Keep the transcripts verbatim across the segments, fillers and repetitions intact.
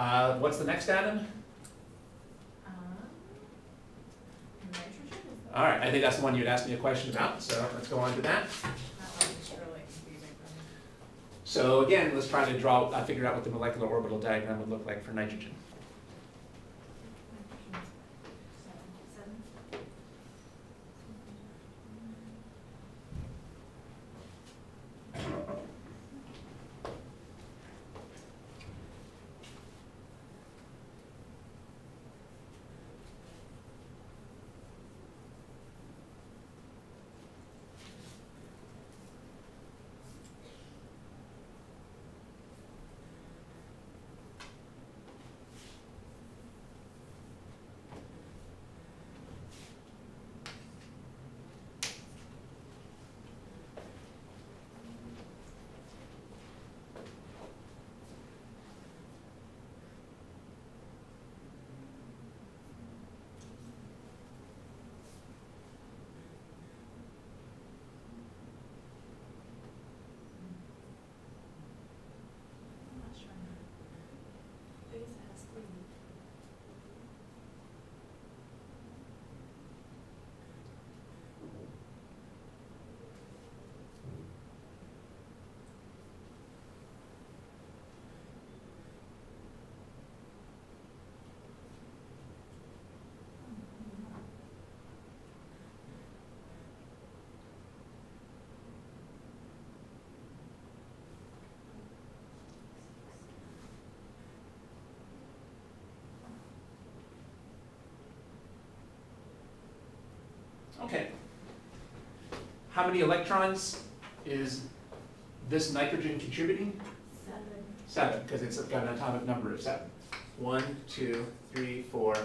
Uh, what's the next atom? Um, nitrogen. All right, I think that's the one you'd asked me a question about, so let's go on to that. So again, let's try to draw, uh, figure out what the molecular orbital diagram would look like for nitrogen. Okay, how many electrons is this nitrogen contributing? Seven. Seven, because it's got an atomic number of seven. One, two, three, four,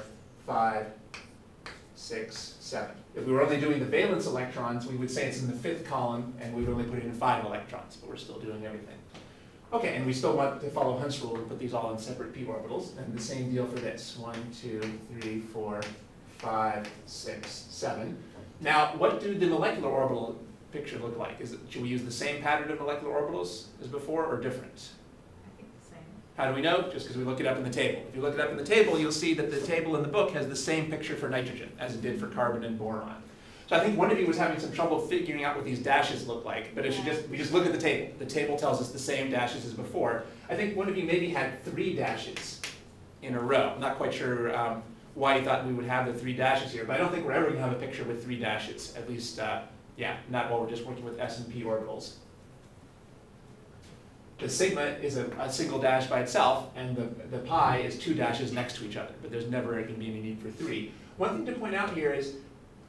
five, six, seven. If we were only doing the valence electrons, we would say it's in the fifth column, and we would only put in five electrons, but we're still doing everything. Okay, and we still want to follow Hund's rule and put these all in separate p orbitals, and the same deal for this. One, two, three, four, five, six, seven. Now, what do the molecular orbital picture look like? Is it, should we use the same pattern of molecular orbitals as before, or different? I think the same. How do we know? Just because we look it up in the table. If you look it up in the table, you'll see that the table in the book has the same picture for nitrogen as it did for carbon and boron. So I think one of you was having some trouble figuring out what these dashes look like, but it should just, we just look at the table. The table tells us the same dashes as before. I think one of you maybe had three dashes in a row. I'm not quite sure um, why you thought we would have the three dashes here, but I don't think we're ever going to have a picture with three dashes, at least, uh, yeah, not while we're just working with S and P orbitals. The sigma is a, a single dash by itself, and the, the pi is two dashes next to each other, but there's never going to be any need for three. One thing to point out here is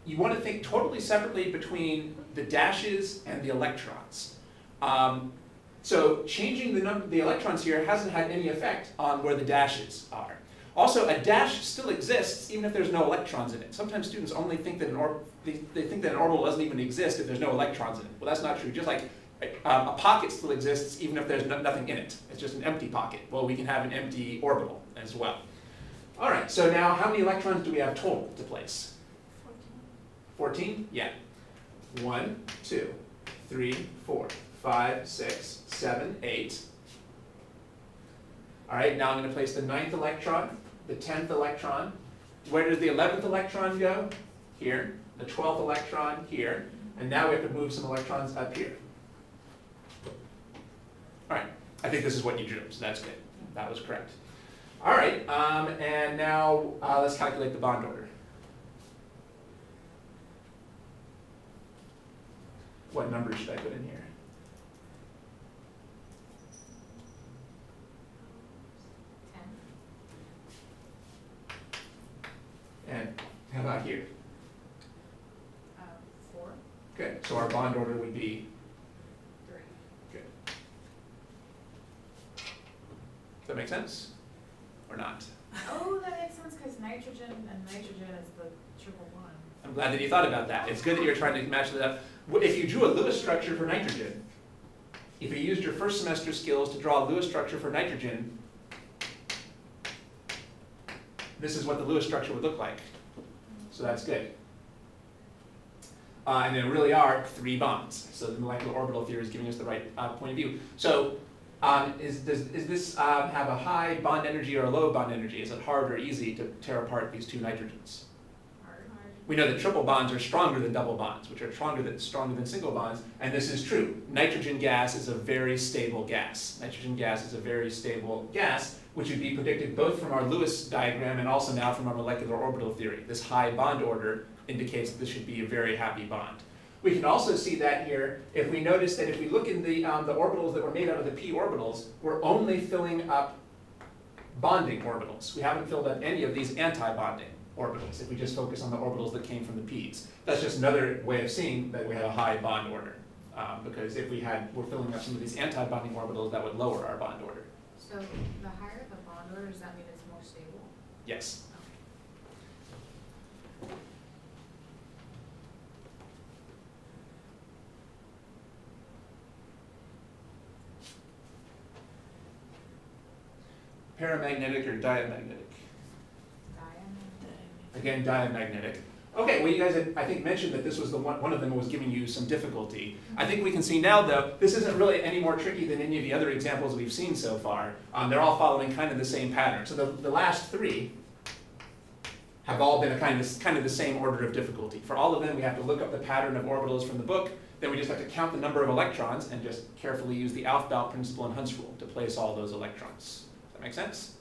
you want to think totally separately between the dashes and the electrons. Um, so changing the, num the electrons here hasn't had any effect on where the dashes are. Also, a dash still exists even if there's no electrons in it. Sometimes students only think that an or they, they think that an orbital doesn't even exist if there's no electrons in it. Well, that's not true. Just like um, a pocket still exists even if there's no nothing in it. It's just an empty pocket. Well, we can have an empty orbital as well. All right, so now how many electrons do we have total to place? fourteen? Yeah. one, two, three, four, five, six, seven, eight. All right, now I'm going to place the ninth electron, the tenth electron. Where does the eleventh electron go? Here. The twelfth electron, here. And now we have to move some electrons up here. All right, I think this is what you drew, so that's good. That was correct. All right, um, and now uh, let's calculate the bond order. What number should I put in here? And how about here? Uh, four. Good. So our bond order would be? Three. Good. Does that make sense? Or not? Oh, that makes sense because nitrogen and nitrogen is the triple one. I'm glad that you thought about that. It's good that you're trying to match that up. If you drew a Lewis structure for nitrogen, if you used your first semester skills to draw a Lewis structure for nitrogen, this is what the Lewis structure would look like. So that's good. Uh, and there really are three bonds. So the molecular orbital theory is giving us the right uh, point of view. So Um, is, does, is this um, have a high bond energy or a low bond energy? Is it hard or easy to tear apart these two nitrogens? Hard. We know that triple bonds are stronger than double bonds, which are stronger than, stronger than single bonds, and this is true. Nitrogen gas is a very stable gas. Nitrogen gas is a very stable gas, which would be predicted both from our Lewis diagram and also now from our molecular orbital theory. This high bond order indicates that this should be a very happy bond. We can also see that here if we notice that if we look in the, um, the orbitals that were made out of the p orbitals, we're only filling up bonding orbitals. We haven't filled up any of these anti-bonding orbitals if we just focus on the orbitals that came from the p's. That's just another way of seeing that we have a high bond order, um, because if we had, we're filling up some of these anti-bonding orbitals, that would lower our bond order. So the higher the bond order, does that mean it's more stable? Yes. Paramagnetic or diamagnetic? Diamagnetic. Again, diamagnetic. Okay, well you guys had, I think, mentioned that this was the one, one of them was giving you some difficulty. I think we can see now though, this isn't really any more tricky than any of the other examples we've seen so far. Um, they're all following kind of the same pattern. So the, the last three have all been a kind of, kind of the same order of difficulty. For all of them, we have to look up the pattern of orbitals from the book, then we just have to count the number of electrons and just carefully use the Aufbau principle and Hund's rule to place all those electrons. Make sense?